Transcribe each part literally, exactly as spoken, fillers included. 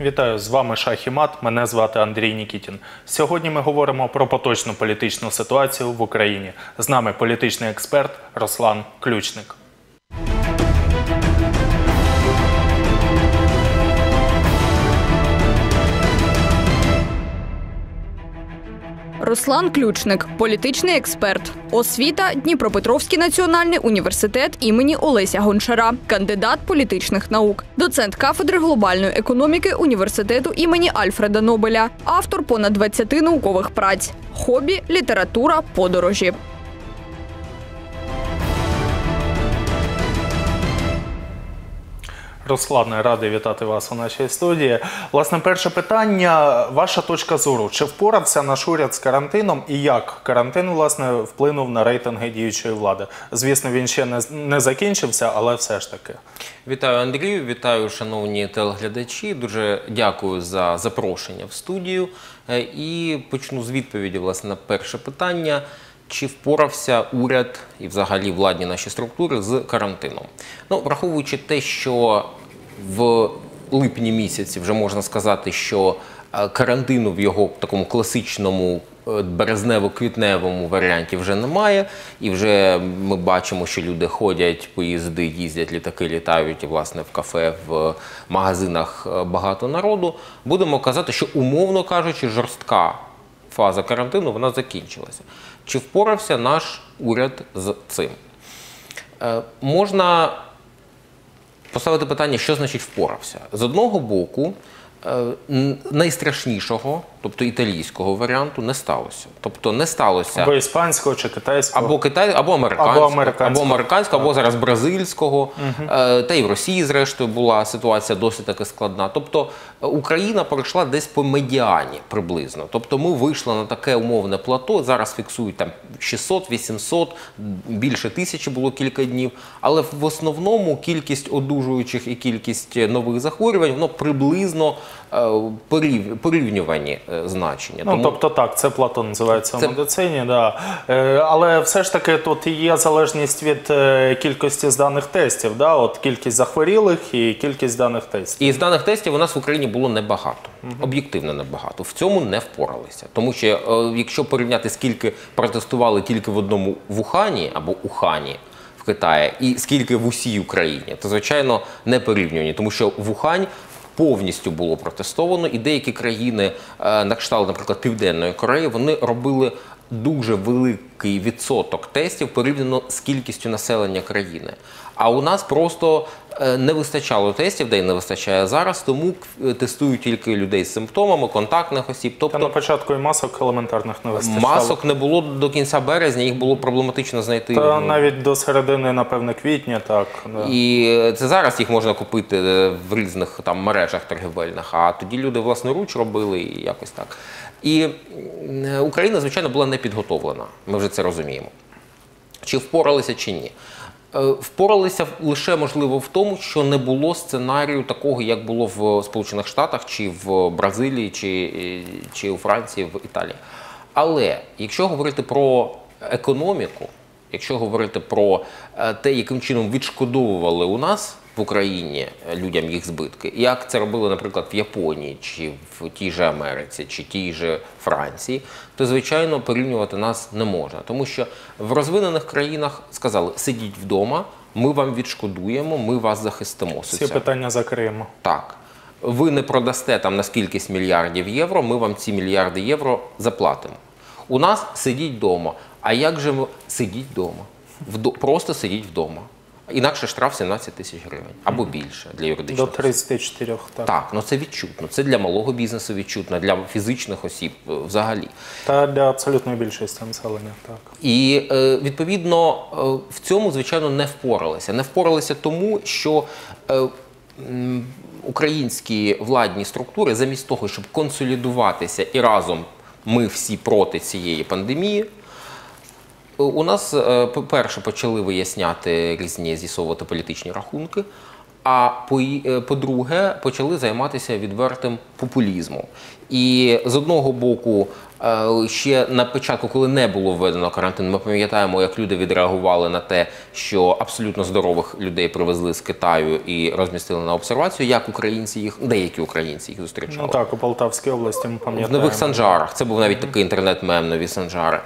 Вітаю, з вами «Шах і Мат», мене звати Андрій Нікітін. Сьогодні ми говоримо про поточну політичну ситуацію в Україні. З нами політичний експерт Руслан Ключник. Руслан Ключник – політичний експерт. Освіта – Дніпропетровський національний університет імені Олеся Гончара. Кандидат політичних наук. Доцент кафедри глобальної економіки університету імені Альфреда Нобеля. Автор понад двадцяти наукових праць. Хобі – література, подорожі. Руслане, радий вітати вас у нашій студії. Власне, перше питання. Ваша точка зору. Чи впорався наш уряд з карантином і як карантин, власне, вплинув на рейтинги діючої влади? Звісно, він ще не, не закінчився, але все ж таки. Вітаю, Андрію. Вітаю, шановні телеглядачі. Дуже дякую за запрошення в студію. І почну з відповіді, власне, на перше питання. Чи впорався уряд і взагалі владні наші структури з карантином? Ну, враховуючи те, що в липні місяці вже можна сказати, що карантину в його такому класичному березнево-квітневому варіанті вже немає. І вже ми бачимо, що люди ходять, поїзди, їздять, літаки літають, і, власне, в кафе, в магазинах багато народу. Будемо казати, що, умовно кажучи, жорстка фаза карантину, вона закінчилася. Чи впорався наш уряд з цим? Е, можна поставити питання, що значить впорався. З одного боку, е, найстрашнішого, тобто італійського варіанту, не сталося. Тобто не сталося... Або іспанського чи китайського. Або, китай... або американського, або американського, або, американського, або зараз бразильського. Угу. Е, та й в Росії, зрештою, була ситуація досить таки складна. Тобто Україна пройшла десь по медіані приблизно. Тобто ми вийшли на таке умовне плато, зараз фіксують там шістсот, вісімсот, більше тисячі було кілька днів. Але в основному кількість одужуючих і кількість нових захворювань, воно приблизно порів... порівнювані. Значення. Ну, тому... Тобто так, це плато називається це... в медицині, да. Але все ж таки тут є залежність від кількості зданих тестів, да? От кількість захворілих і кількість зданих тестів. І зданих тестів у нас в Україні було небагато, угу. Об'єктивно небагато, в цьому не впоралися. Тому що якщо порівняти, скільки протестували тільки в одному Вухані або Ухані, в Китаї, і скільки в усій Україні, то, звичайно, не порівнювані, тому що Вухань повністю було протестовано, і деякі країни, на кшталт, наприклад, Південної Кореї, вони робили дуже великий відсоток тестів порівняно з кількістю населення країни. А у нас просто не вистачало тестів, де й не вистачає зараз, тому тестують тільки людей з симптомами, контактних осіб. Тобто, та на початку і масок елементарних не вистачало. Масок не було до кінця березня, їх було проблематично знайти. Та ну, навіть до середини, напевне, квітня, так. Да. І це зараз їх можна купити в різних там мережах торгівельних, а тоді люди власноруч робили і якось так. І Україна, звичайно, була не підготовлена, ми вже це розуміємо. Чи впоралися, чи ні. Впоралися лише, можливо, в тому, що не було сценарію такого, як було в Сполучених Штатах, чи в Бразилії, чи, чи у Франції, в Італії. Але якщо говорити про економіку, якщо говорити про те, яким чином відшкодовували у нас в Україні людям їх збитки, як це робили, наприклад, в Японії, чи в тій же Америці, чи тій же Франції, то, звичайно, порівнювати нас не можна. Тому що в розвинених країнах сказали, сидіть вдома, ми вам відшкодуємо, ми вас захистимо. Всі питання закриємо. Так. Ви не продасте там на скількись мільярдів євро, ми вам ці мільярди євро заплатимо. У нас сидіть вдома. А як же ми... Сидіть вдома. Вдо... Просто сидіть вдома. Інакше штраф сімнадцять тисяч гривень або більше для юридичних. До тридцяти чотирьох, так. Так, ну це відчутно. Це для малого бізнесу відчутно, для фізичних осіб взагалі. Та для абсолютної більшості населення, так. І, відповідно, в цьому, звичайно, не впоралися. Не впоралися тому, що українські владні структури, замість того, щоб консолідуватися і разом ми всі проти цієї пандемії, У нас, перше, почали виясняти різні, з'ясовувати політичні рахунки, а по-друге, почали займатися відвертим популізмом. І з одного боку, ще на початку, коли не було введено карантин, ми пам'ятаємо, як люди відреагували на те, що абсолютно здорових людей привезли з Китаю і розмістили на обсервацію, як українці їх, деякі українці їх зустрічали. Ну так, у Полтавській області ми пам'ятаємо. В Нових Санжарах, це був навіть такий інтернет-мем «Нові Санжари».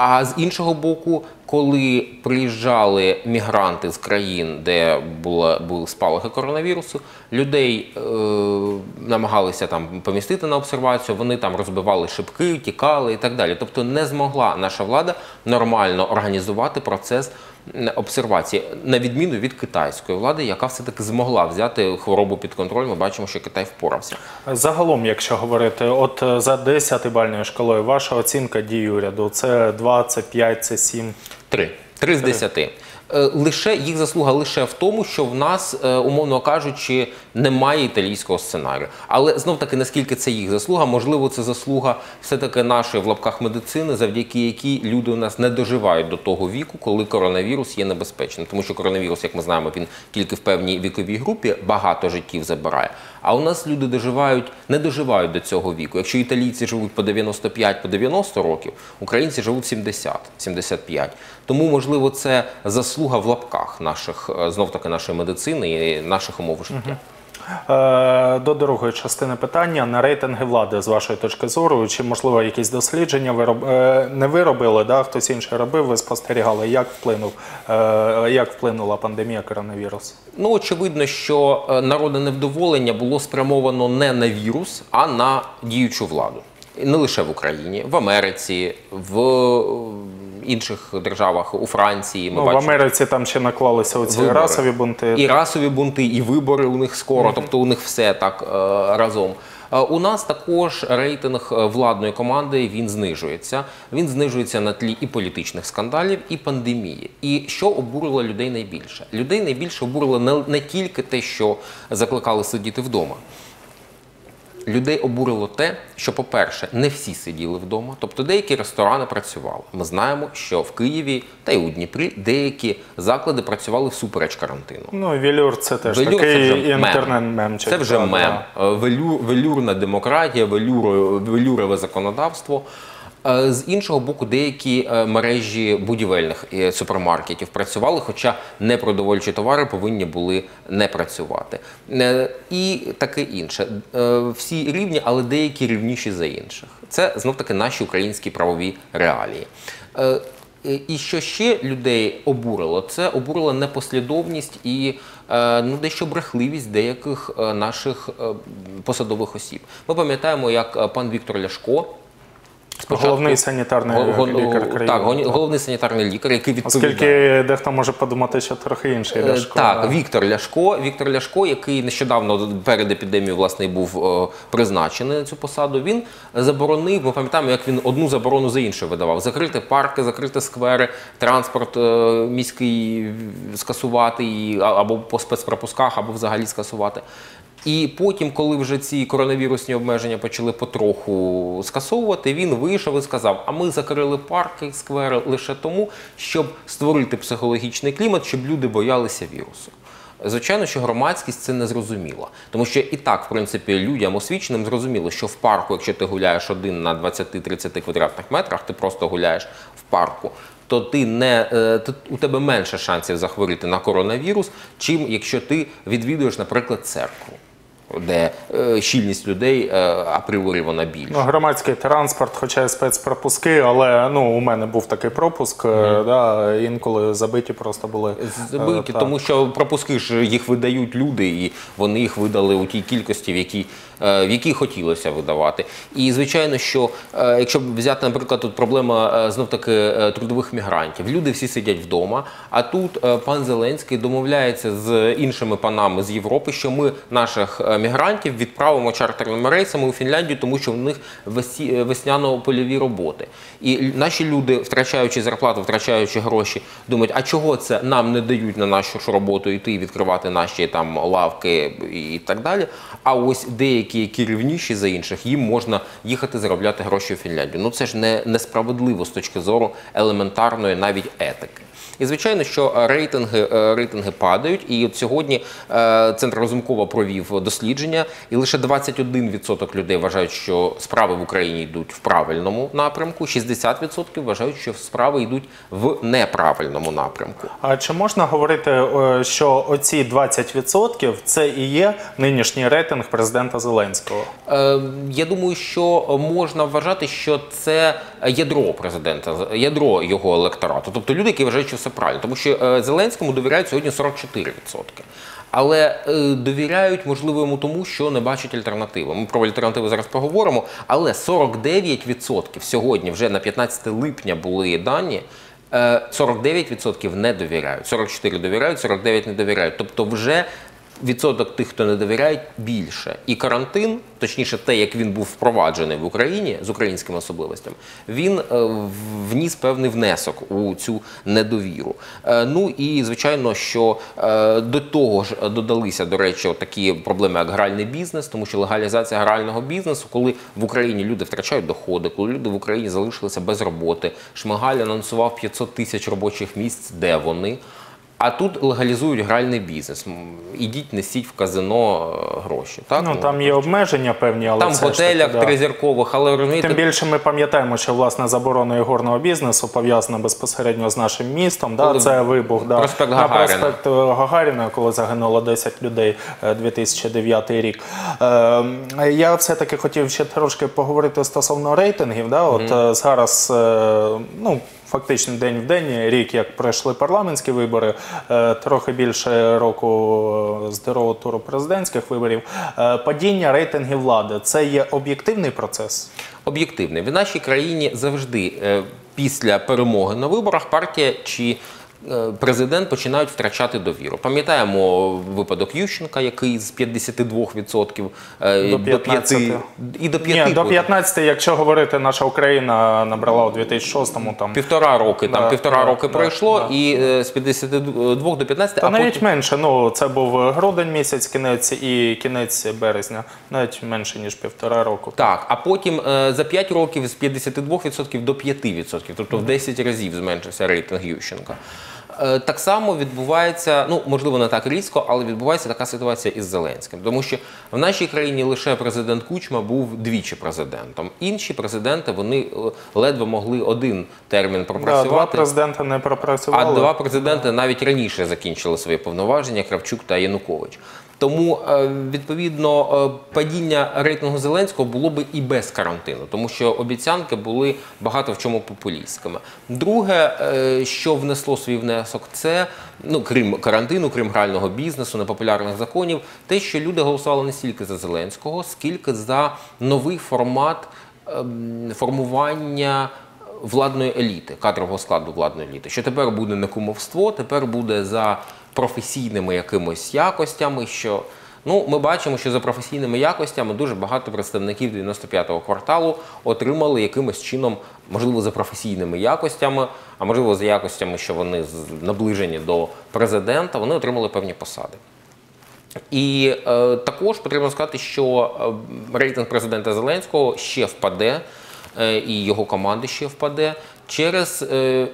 А з іншого боку, коли приїжджали мігранти з країн, де були, були спалахи коронавірусу, людей е, намагалися там помістити на обсервацію, вони там розбивали шибки, тікали і так далі. Тобто не змогла наша влада нормально організувати процес обсервації, на відміну від китайської влади, яка все-таки змогла взяти хворобу під контроль. Ми бачимо, що Китай впорався. Загалом, якщо говорити, от за десятибальною шкалою ваша оцінка дій уряду – це два, це п'ять, це сім? Три. Три з десяти. Лише, їх заслуга лише в тому, що в нас, умовно кажучи, немає італійського сценарію. Але, знов-таки, наскільки це їх заслуга, можливо, це заслуга все-таки нашої, в лапках, медицини, завдяки якій люди у нас не доживають до того віку, коли коронавірус є небезпечним. Тому що коронавірус, як ми знаємо, він тільки в певній віковій групі багато життів забирає. А у нас люди доживають, не доживають до цього віку. Якщо італійці живуть по дев'яносто п'ять - дев'яносто років, українці живуть сімдесят - сімдесят п'ять. Тому, можливо, це заслуга в лапках наших, знов-таки, нашої медицини і наших умов життя. До другої частини питання. На рейтинги влади, з вашої точки зору, чи, можливо, якісь дослідження ви роб... не ви робили, да? Хтось інший робив, ви спостерігали, як, вплинув, як вплинула пандемія коронавірусу? Ну, очевидно, що народне невдоволення було спрямовано не на вірус, а на діючу владу. Не лише в Україні, в Америці, в інших державах, у Франції. Ми ну, бачимо, в Америці там ще наклалися оці вибори. Расові бунти. І расові бунти, і вибори у них скоро, mm-hmm. тобто у них все так разом. У нас також рейтинг владної команди, він знижується. Він знижується на тлі і політичних скандалів, і пандемії. І що обурило людей найбільше? Людей найбільше обурило не, не тільки те, що закликали сидіти вдома. Людей обурило те, що, по-перше, не всі сиділи вдома, тобто деякі ресторани працювали. Ми знаємо, що в Києві та й у Дніпрі деякі заклади працювали всупереч карантину. Ну, велюр – це теж велюр, такий інтернет-мем. Це вже мем. мем. Велюр, велюрна демократія, велюр, велюрове законодавство. З іншого боку, деякі мережі будівельних супермаркетів працювали, хоча непродовольчі товари повинні були не працювати. І таке інше. Всі рівні, але деякі рівніші за інших. Це, знов-таки, наші українські правові реалії. І що ще людей обурило? Це обурила непослідовність і ну, дещо брехливість деяких наших посадових осіб. Ми пам'ятаємо, як пан Віктор Ляшко, Спочатку, головний санітарний гон, лікар країни. Так, гон, головний санітарний лікар, який відповідає. Оскільки дехто може подумати, що трохи інший Ляшко. Так, да? Віктор Ляшко, Віктор Ляшко, який нещодавно перед епідемією, власне, був призначений на цю посаду, він заборонив, ми пам'ятаємо, як він одну заборону за іншу видавав. Закрити парки, закрити сквери, транспорт міський скасувати, або по спецпропусках, або взагалі скасувати. І потім, коли вже ці коронавірусні обмеження почали потроху скасовувати, він вийшов і сказав, а ми закрили парки, сквери лише тому, щоб створити психологічний клімат, щоб люди боялися вірусу. Звичайно, що громадськість це не зрозуміла. Тому що і так, в принципі, людям освіченим зрозуміло, що в парку, якщо ти гуляєш один на двадцяти-тридцяти квадратних метрах, ти просто гуляєш в парку, то ти не, то у тебе менше шансів захворіти на коронавірус, чим якщо ти відвідуєш, наприклад, церкву, де е, щільність людей е, апріорі вона більша. Ну, громадський транспорт, хоча і спецпропуски, але ну, у мене був такий пропуск, mm. е, да, інколи забиті просто були. Забиті, е, тому що пропуски ж їх видають люди, і вони їх видали у тій кількості, в якій, е, в якій хотілося видавати. І, звичайно, що, е, якщо взяти, наприклад, тут проблема, е, знов-таки, е, трудових мігрантів. Люди всі сидять вдома, а тут е, пан Зеленський домовляється з іншими панами з Європи, що ми наших мігрантів відправимо чартерними рейсами у Фінляндію, тому що в них весняно-польові роботи. І наші люди, втрачаючи зарплату, втрачаючи гроші, думають, а чого це нам не дають на нашу ж роботу йти і відкривати наші там лавки і так далі. А ось деякі, які рівніші за інших, їм можна їхати заробляти гроші у Фінляндію. Ну це ж не, несправедливо з точки зору елементарної навіть етики. І, звичайно, що рейтинги, рейтинги падають, і от сьогодні Центр Розумкова провів дослідження, і лише двадцять один відсоток людей вважають, що справи в Україні йдуть в правильному напрямку, шістдесят відсотків вважають, що справи йдуть в неправильному напрямку. А чи можна говорити, що оці двадцять відсотків – це і є нинішній рейтинг президента Зеленського? Я думаю, що можна вважати, що це ядро президента, ядро його електорату. Тобто люди, які вважають, що все правильно. Тому що Зеленському довіряють сьогодні сорок чотири відсотки. Але довіряють, можливо, йому тому, що не бачать альтернативи. Ми про альтернативи зараз поговоримо, але сорок дев'ять відсотків сьогодні, вже на п'ятнадцяте липня були дані, сорок дев'ять відсотків не довіряють. сорок чотири відсотки довіряють, сорок дев'ять відсотків не довіряють. Тобто вже відсоток тих, хто не довіряють, більше. І карантин, точніше те, як він був впроваджений в Україні, з українськими особливостями, він вніс певний внесок у цю недовіру. Ну і, звичайно, що до того ж додалися, до речі, такі проблеми, як гральний бізнес, тому що легалізація грального бізнесу, коли в Україні люди втрачають доходи, коли люди в Україні залишилися без роботи. Шмигаль анонсував п'ятсот тисяч робочих місць, де вони? А тут легалізують гральний бізнес. Ідіть, несіть в казино гроші. Так? Ну, там є обмеження певні, але там в готелях таки, да. тризіркових, але розумієте... Тим більше ми пам'ятаємо, що власне заборона ігорного бізнесу пов'язана безпосередньо з нашим містом. Да? Це вибух да. проспект на проспект Гагаріна, коли загинуло десять людей дві тисячі дев'ятий рік. Е, я все-таки хотів ще трошки поговорити стосовно рейтингів. Да? От mm. зараз, ну, фактично день в день, рік, як пройшли парламентські вибори, трохи більше року з другого туру президентських виборів. Падіння рейтингів влади – це є об'єктивний процес? Об'єктивний. В нашій країні завжди після перемоги на виборах партія чи президент починають втрачати довіру. Пам'ятаємо випадок Ющенка, який з п'ятдесяти двох відсотків до п'ятнадцяти відсотків. І до п'ятнадцяти відсотків. Ні, до п'ятнадцяти відсотків, якщо говорити, наша Україна набрала у дві тисячі шостому там... Півтора роки, да, там, півтора да, роки да, пройшло, да, і да. з п'ятдесяти двох до п'ятнадцяти відсотків... Та а навіть потім... менше, ну, це був грудень місяць, кінець і кінець березня, навіть менше, ніж півтора року. Так, а потім за п'ять років з п'ятдесяти двох відсотків до п'яти відсотків, тобто в десять разів зменшився рейтинг Ющенка. Так само відбувається, ну, можливо, не так різко, але відбувається така ситуація із Зеленським. Тому що в нашій країні лише президент Кучма був двічі президентом. Інші президенти, вони ледве могли один термін пропрацювати. Да, два президенти не пропрацювали. А два президенти навіть раніше закінчили свої повноваження, Кравчук та Янукович. Тому, відповідно, падіння рейтингу Зеленського було б і без карантину, тому що обіцянки були багато в чому популістськими. Друге, що внесло свій внесок, це, ну, крім карантину, крім грального бізнесу, непопулярних законів, те, що люди голосували не стільки за Зеленського, скільки за новий формат формування владної еліти, кадрового складу владної еліти. Що тепер буде не кумовство, тепер буде за професійними якимось якостями, що, ну, ми бачимо, що за професійними якостями дуже багато представників дев'яносто п'ятого кварталу отримали якимось чином, можливо, за професійними якостями, а можливо, за якостями, що вони наближені до президента, вони отримали певні посади. І е, також потрібно сказати, що рейтинг президента Зеленського ще впаде, е, і його команди ще впаде через... Е,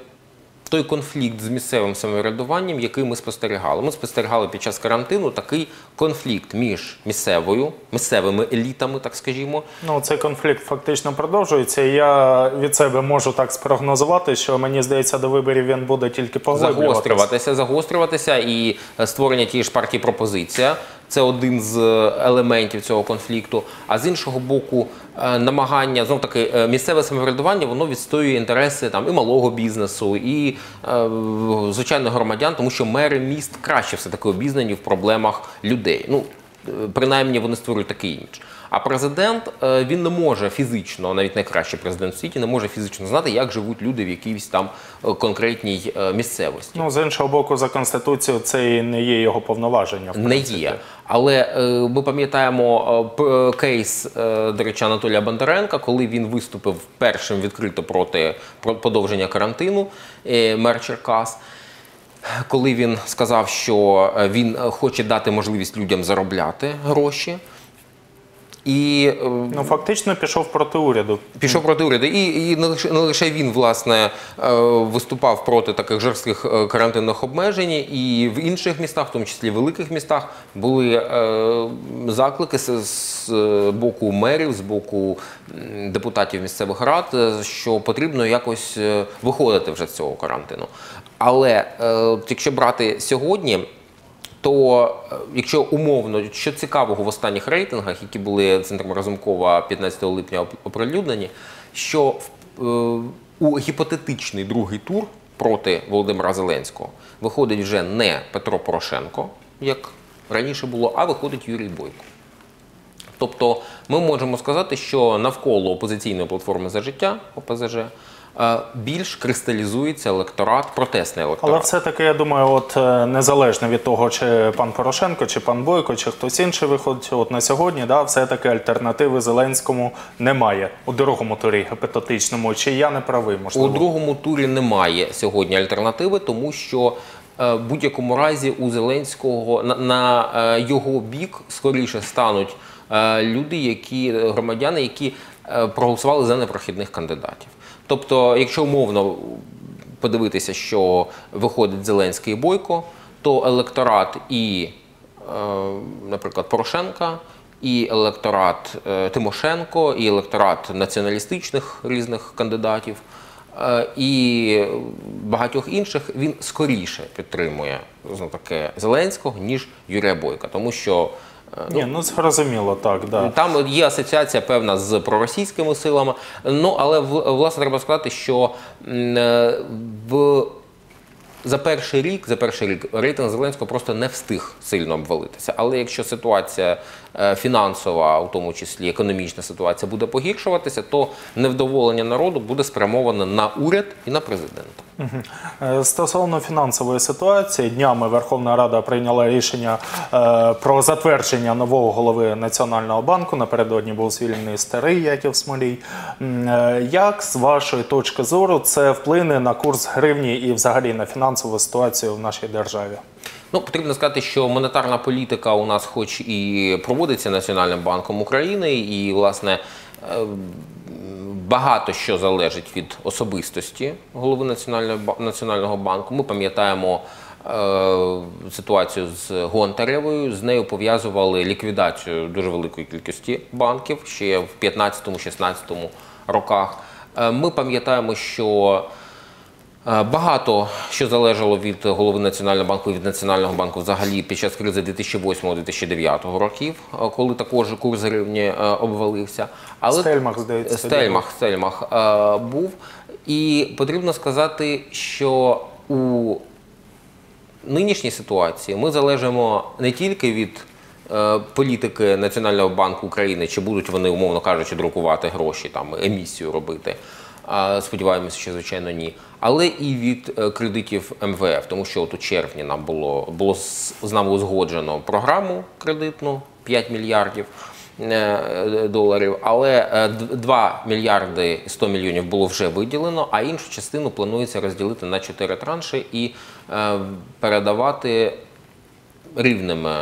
той конфлікт з місцевим самоврядуванням, який ми спостерігали. Ми спостерігали під час карантину такий конфлікт між місцевою, місцевими елітами, так скажімо. Ну, цей конфлікт фактично продовжується. Я від себе можу так спрогнозувати, що, мені здається, до виборів він буде тільки поглиблюватися. Загострюватися, загострюватися і створення тієї ж партії пропозиція. Це один з елементів цього конфлікту. А з іншого боку, намагання, знов таки, місцеве самоврядування, воно відстоює інтереси там, і малого бізнесу, і е, звичайно громадян, тому що мери міст краще все-таки обізнані в проблемах людей. Ну, принаймні, вони створюють такий імідж. А президент, він не може фізично, навіть найкращий президент в світі, не може фізично знати, як живуть люди в якійсь там конкретній місцевості. Ну, з іншого боку, за Конституцією це і не є його повноваження. Не є. Але ми пам'ятаємо кейс, до речі, Анатолія Бондаренка, коли він виступив першим відкрито проти подовження карантину, мер Черкас. Коли він сказав, що він хоче дати можливість людям заробляти гроші. І, ну, фактично пішов проти уряду. Пішов проти уряду. І, і не, лише, не лише він, власне, виступав проти таких жорстких карантинних обмежень. І в інших містах, в тому числі в великих містах, були заклики з, з боку мерів, з боку депутатів місцевих рад, що потрібно якось виходити вже з цього карантину. Але якщо брати сьогодні, то якщо умовно, що цікавого в останніх рейтингах, які були Центром Розумкова п'ятнадцятого липня оприлюднені, що у гіпотетичний другий тур проти Володимира Зеленського виходить вже не Петро Порошенко, як раніше було, а виходить Юрій Бойко. Тобто ми можемо сказати, що навколо опозиційної платформи «За життя» О П З Ж більш кристалізується електорат, протестний електорат. Але все-таки, я думаю, от незалежно від того, чи пан Порошенко, чи пан Бойко, чи хтось інший виходить, от на сьогодні, да, все-таки альтернативи Зеленському немає. У другому турі гіпотетичному, чи я не правий, можливо? У другому турі немає сьогодні альтернативи, тому що в будь-якому разі у Зеленського, на, на його бік скоріше стануть люди, які, громадяни, які проголосували за непрохідних кандидатів. Тобто, якщо умовно подивитися, що виходить Зеленський і Бойко, то електорат і, наприклад, Порошенка, і електорат Тимошенко, і електорат націоналістичних різних кандидатів, і багатьох інших, він скоріше підтримує, знову таки, Зеленського, ніж Юрія Бойка, тому що... Ну, Ні, ну зрозуміло, так, да. Там є асоціація певна з проросійськими силами, ну, але, власне, треба сказати, що в... за перший рік, за перший рік рейтинг Зеленського просто не встиг сильно обвалитися. Але якщо ситуація фінансова, у тому числі економічна ситуація, буде погіршуватися, то невдоволення народу буде спрямоване на уряд і на президента. Угу. Стосовно фінансової ситуації, днями Верховна Рада прийняла рішення е, про затвердження нового голови Національного банку. Напередодні був звільнений старий Яків Смолій. Е, як, з вашої точки зору, це вплине на курс гривні і взагалі на фінансову ситуацію в нашій державі? Ну, потрібно сказати, що монетарна політика у нас хоч і проводиться Національним банком України, і, власне, е, багато що залежить від особистості голови Національного банку. Ми пам'ятаємо е, ситуацію з Гонтаревою, з нею пов'язували ліквідацію дуже великої кількості банків ще в п'ятнадцятому-шістнадцятому роках. Е, ми пам'ятаємо, що багато що залежало від голови Національного банку і від Національного банку взагалі під час кризи дві тисячі восьмого - дві тисячі дев'ятого років, коли також курс гривні обвалився. Але Стельмах, здається, Стельмах, Стельмах був. І потрібно сказати, що у нинішній ситуації ми залежимо не тільки від політики Національного банку України, чи будуть вони, умовно кажучи, друкувати гроші, там, емісію робити, сподіваємося, що, звичайно, ні. Але і від кредитів М В Ф, тому що от у червні нам було, було з нами узгоджено програму кредитну п'ять мільярдів доларів, але два мільярди сто мільйонів було вже виділено, а іншу частину планується розділити на чотири транші і передавати рівними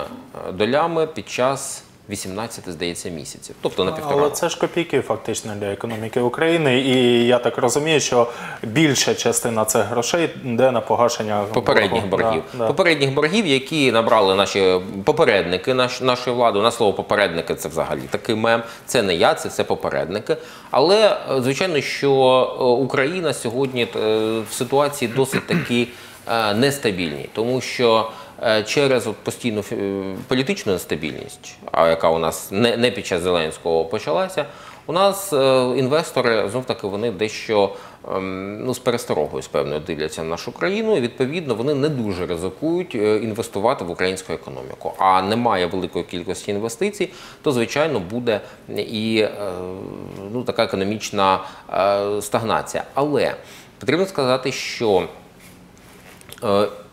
долями під час вісімнадцяти, здається, місяців, тобто на півтора. Але це ж копійки фактично для економіки України, і я так розумію, що більша частина цих грошей йде на погашення попередніх боргів. Да, да. Попередніх боргів, які набрали наші попередники наш, нашої влади. На слово попередники це взагалі такий мем. Це не я, це все попередники. Але, звичайно, що Україна сьогодні в ситуації досить таки нестабільній, тому що через от постійну політичну нестабільність, яка у нас не, не під час Зеленського почалася, у нас інвестори, знов таки, вони дещо ну, з пересторогою, з певною, дивляться на нашу країну, і, відповідно, вони не дуже ризикують інвестувати в українську економіку. А немає великої кількості інвестицій, то, звичайно, буде і ну, така економічна стагнація. Але потрібно сказати, що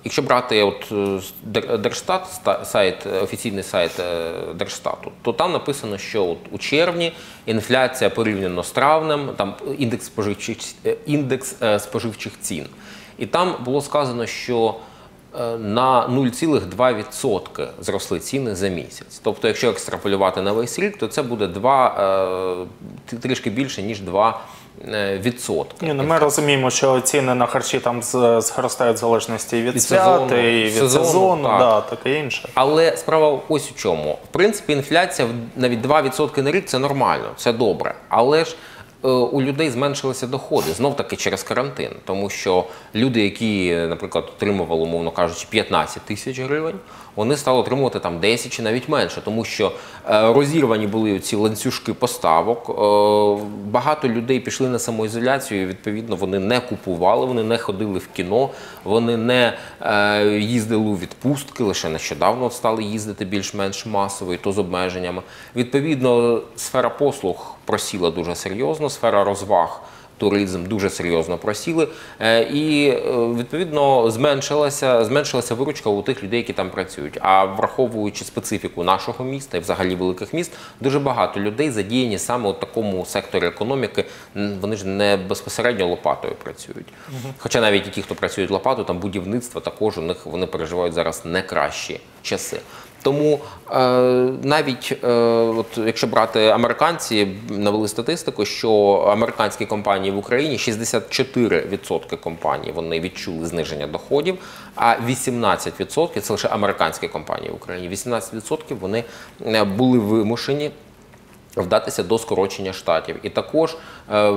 якщо брати от Держстат, сайт, офіційний сайт Держстату, то там написано, що от у червні інфляція порівняно з травнем, там індекс споживчих, індекс споживчих цін. І там було сказано, що на нуль цілих два відсотки зросли ціни за місяць. Тобто, якщо екстраполювати на весь рік, то це буде два, трішки більше, ніж два відсотки. Ні, ну, ми розуміємо, що ціни на харчі там зростають в залежності від свят, і від сезону, сезону так. Да, таке інше. Але справа ось у чому. В принципі, інфляція навіть два відсотки на рік – це нормально, це добре. Але ж у людей зменшилися доходи, знов-таки через карантин. Тому що люди, які, наприклад, отримували, умовно кажучи, п'ятнадцять тисяч гривень, вони стали отримувати там десять чи навіть менше. Тому що розірвані були ці ланцюжки поставок, багато людей пішли на самоізоляцію, і, відповідно, вони не купували, вони не ходили в кіно, вони не їздили у відпустки, лише нещодавно стали їздити більш-менш масово, і то з обмеженнями. Відповідно, сфера послуг просіла дуже серйозно, сфера розваг, туризм дуже серйозно просіли. І, відповідно, зменшилася, зменшилася виручка у тих людей, які там працюють. А враховуючи специфіку нашого міста і взагалі великих міст, дуже багато людей задіяні саме у такому секторі економіки. Вони ж не безпосередньо лопатою працюють. Хоча навіть і ті, хто працюють лопатою, там будівництво також, у них вони переживають зараз не кращі часи. Тому навіть, от, якщо брати американці, навели статистику, що американські компанії в Україні, шістдесят чотири відсотки компаній вони відчули зниження доходів, а вісімнадцять відсотків, це лише американські компанії в Україні, вісімнадцять відсотків вони були вимушені вдатися до скорочення штатів. І також е,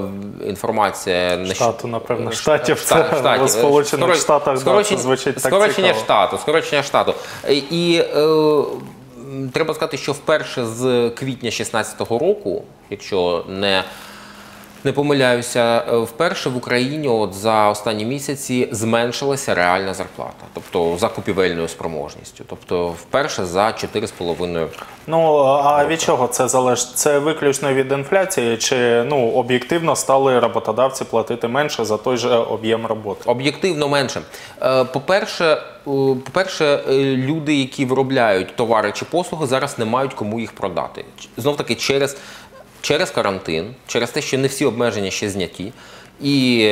інформація... Штату, напевно, штатів. Штат, штатів. В Сполучених Штатах скорочення, да, звучить так цікаво. Скорочення штату, скорочення штату. І е, е, треба сказати, що вперше з квітня шістнадцятого року, якщо не... Не помиляюся, вперше в Україні от за останні місяці зменшилася реальна зарплата, тобто за купівельною спроможністю, тобто вперше за чотири з половиною. Ну, а від чого це залежить? Це виключно від інфляції чи, ну, об'єктивно стали роботодавці платити менше за той же об'єм роботи? Об'єктивно менше. По-перше, По-перше, люди, які виробляють товари чи послуги, зараз не мають кому їх продати. Знов-таки через Через карантин, через те, що не всі обмеження ще зняті. І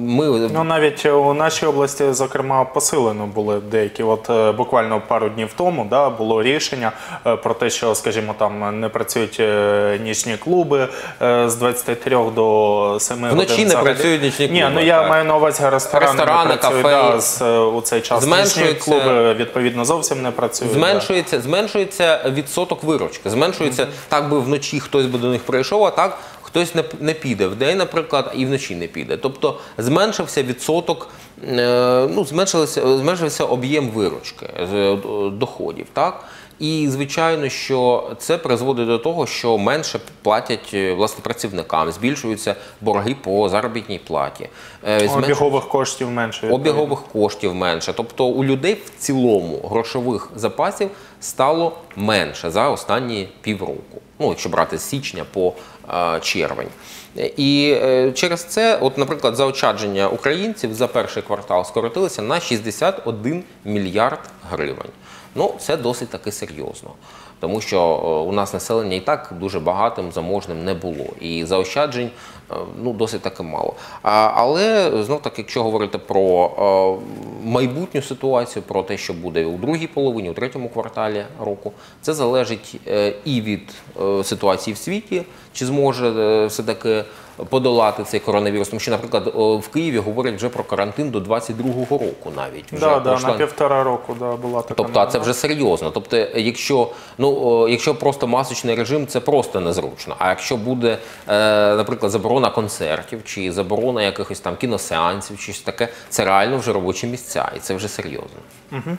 ми... Ну, навіть у нашій області, зокрема, посилено були деякі, от буквально пару днів тому, да, було рішення про те, що, скажімо, там не працюють нічні клуби з двадцяти трьох до семи годин. Вночі не працюють нічні клуби. Ні, ну я так. маю на увазі ресторани, ресторани працюють, кафе. Да, з, у цей час нічні клуби, відповідно, зовсім не працюють. Зменшується, да. зменшується відсоток виручки. Зменшується, mm-hmm. так би вночі хтось би до них прийшов, а так... Хтось не піде в день, наприклад, і вночі не піде. Тобто зменшився відсоток, ну, зменшився, зменшився об'єм виручки, доходів. Так? І, звичайно, що це призводить до того, що менше платять, власне, працівникам, збільшуються борги по заробітній платі. Обігових коштів менше. Обігових коштів менше. Тобто у людей в цілому грошових запасів стало менше за останні півроку. Ну, якщо брати з січня по червень. І через це, от, наприклад, заощадження українців за перший квартал скоротилися на шістдесят один мільярд гривень. Ну, це досить таки серйозно, тому що у нас населення і так дуже багатим, заможним не було. І заощаджень, ну, досить таки мало. Але, знов таки, якщо говорити про майбутню ситуацію, про те, що буде у другій половині, у третьому кварталі року, це залежить і від ситуації в світі, чи зможе все-таки подолати цей коронавірус. Тому що, наприклад, в Києві говорять вже про карантин до двадцять другого року навіть. Так, да, да, пройшла... на півтора року да, була така. Тобто, це вже серйозно. Тобто, якщо, ну, якщо просто масочний режим, це просто незручно. А якщо буде, наприклад, заборона концертів, чи заборона якихось там кіносеансів, чи щось таке, це реально вже робочі місця, і це вже серйозно. Угу. Е,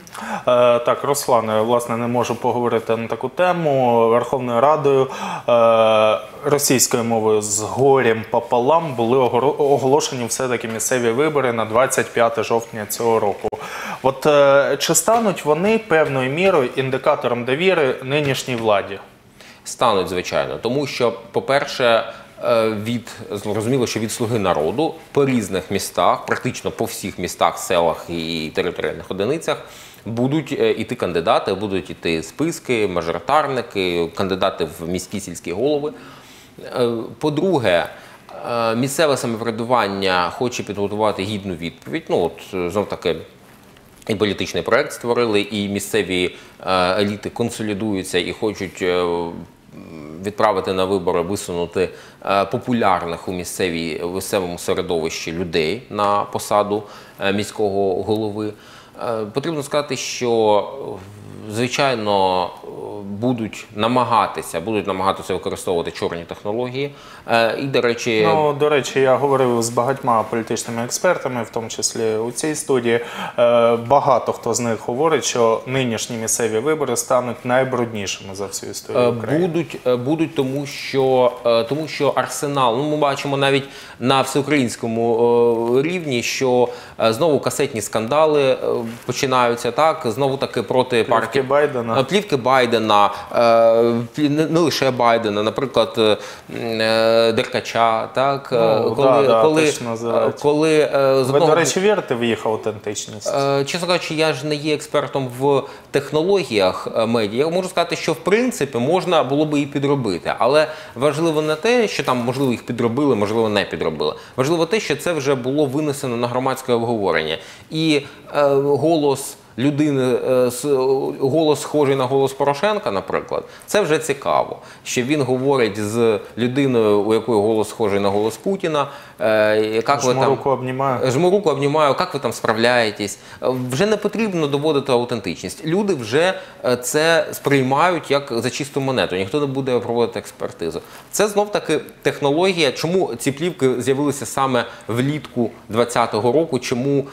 так, Руслане, власне, не можу поговорити на таку тему. Верховною Радою е, російською мовою з горем пополам були оголошені все-таки місцеві вибори на двадцять п'яте жовтня цього року. От чи стануть вони певною мірою індикатором довіри нинішній владі? Стануть, звичайно. Тому що, по-перше, від, зрозуміло, що від «Слуги народу» по різних містах, практично по всіх містах, селах і територіальних одиницях, будуть іти кандидати, будуть іти списки, мажоритарники, кандидати в міські, сільські голови. По-друге, місцеве самоврядування хоче підготувати гідну відповідь. Ну, от, знов таки, і політичний проєкт створили, і місцеві еліти консолідуються і хочуть відправити на вибори, висунути популярних у місцевому середовищі людей на посаду міського голови. Потрібно сказати, що, звичайно, будуть намагатися, будуть намагатися використовувати чорні технології. І, до речі... Ну, до речі, я говорив з багатьма політичними експертами, в тому числі у цій студії. Багато хто з них говорить, що нинішні місцеві вибори стануть найбруднішими за всю історію України. Будуть, будуть тому, що, тому що арсенал, ну, ми бачимо навіть на всеукраїнському рівні, що знову касетні скандали починаються, так, знову таки проти партії. Плівки Байдена. Плівки Байдена, не лише Байдена, наприклад, Деркача, так, ну, коли, да, коли, да, коли з одного... Ви, до речі, вірите в їх аутентичність? Чесно кажучи, я ж не є експертом в технологіях медіа. Я можу сказати, що в принципі можна було би і підробити, але важливо не те, що там, можливо, їх підробили, можливо, не підробили. Важливо те, що це вже було винесено на громадське обговорення. І е, голос... людини, голос схожий на голос Порошенка, наприклад, це вже цікаво, що він говорить з людиною, у якої голос схожий на голос Путіна. Жму руку, обнімаю. Жму руку, обнімаю, як ви там справляєтесь. Вже не потрібно доводити аутентичність. Люди вже це сприймають як за чисту монету, ніхто не буде проводити експертизу. Це знов-таки технологія, чому ці плівки з'явилися саме влітку двадцятого року, чому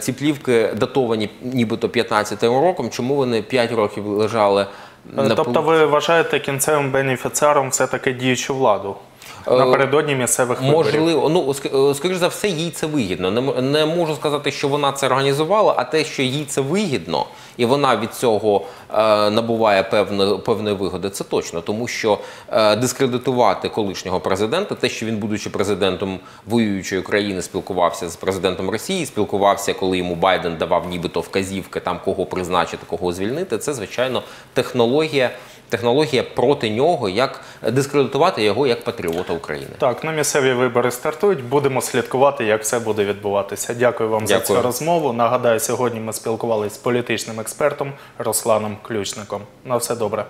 ці плівки датовані нібито п'ятнадцятим роком, чому вони п'ять років лежали на полиці. Тобто ви вважаєте кінцевим бенефіціаром все-таки діючу владу напередодні місцевих виборів? Можливо. Ну, скоріш за все, їй це вигідно. Не, не можу сказати, що вона це організувала, а те, що їй це вигідно, і вона від цього е, набуває певне, певної вигоди, це точно. Тому що е, дискредитувати колишнього президента, те, що він, будучи президентом воюючої країни, спілкувався з президентом Росії, спілкувався, коли йому Байден давав нібито вказівки, там, кого призначити, кого звільнити, це, звичайно, технологія, технологія проти нього, як дискредитувати його як патріота України. Так, ну місцеві вибори стартують, будемо слідкувати, як все буде відбуватися. Дякую вам Дякую. за цю розмову. Нагадаю, сьогодні ми спілкувалися з політичним експертом Русланом Ключником. На все добре.